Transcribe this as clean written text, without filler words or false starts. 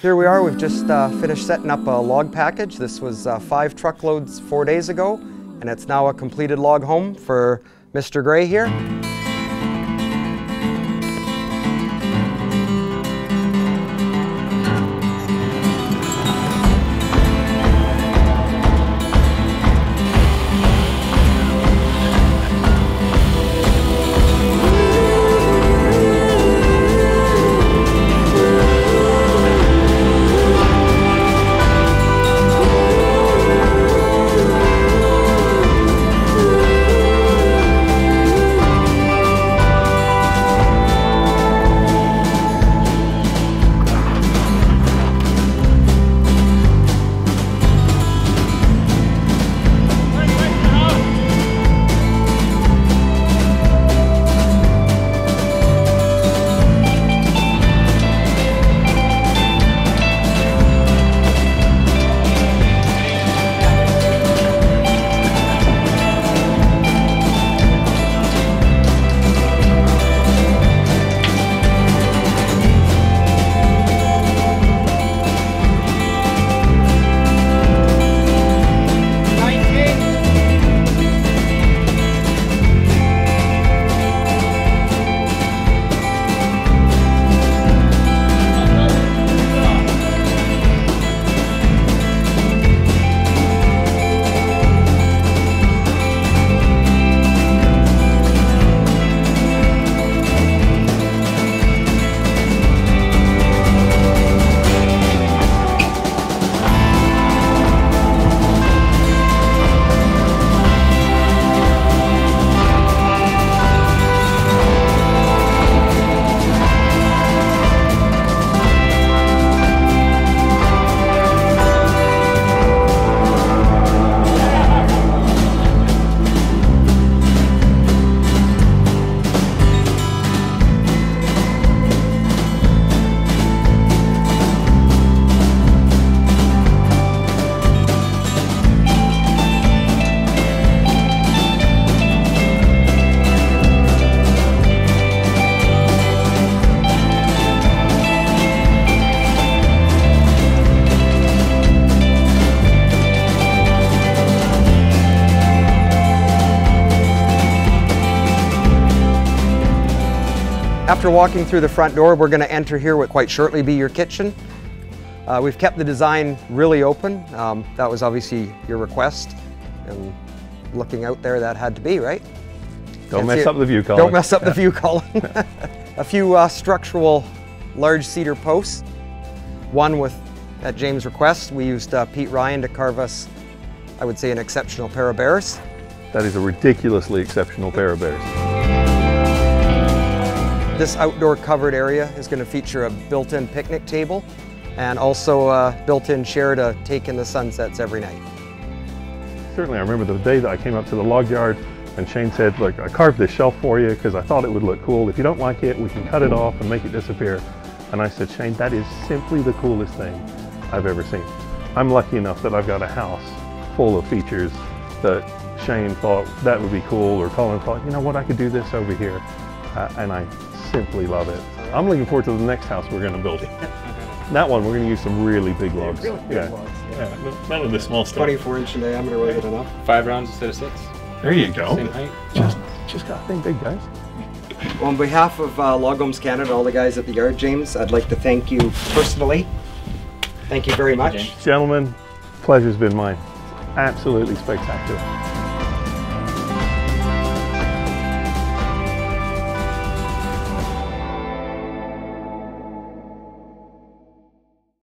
Here we are, we've just finished setting up a log package. This was 5 truckloads 4 days ago, and it's now a completed log home for Mr. Grey here. After walking through the front door, we're going to enter here what quite shortly be your kitchen. We've kept the design really open. That was obviously your request, and looking out there, that had to be, right? Don't mess up the view, Colin. Don't mess up the view, Colin. A few structural large cedar posts. One with, at James' request, we used Pete Ryan to carve us, I would say, an exceptional pair of bears. That is a ridiculously exceptional pair of bears. This outdoor covered area is going to feature a built-in picnic table and also a built-in chair to take in the sunsets every night. Certainly, I remember the day that I came up to the log yard and Shane said, "Look, I carved this shelf for you because I thought it would look cool. If you don't like it, we can cut it off and make it disappear." And I said, "Shane, that is simply the coolest thing I've ever seen." I'm lucky enough that I've got a house full of features that Shane thought that would be cool, or Colin thought, you know what, I could do this over here. And I simply love it. I'm looking forward to the next house we're going to build. That one, we're going to use some really big logs. Really big logs. Yeah. None of the small stuff. 24 inch in diameter wasn't enough. 5 rounds instead of 6. There you go. Same height. Just got to think big, guys. Well, on behalf of Log Homes Canada, all the guys at the yard, James, I'd like to thank you personally. Thank you very much. Gentlemen, pleasure's been mine. Absolutely spectacular.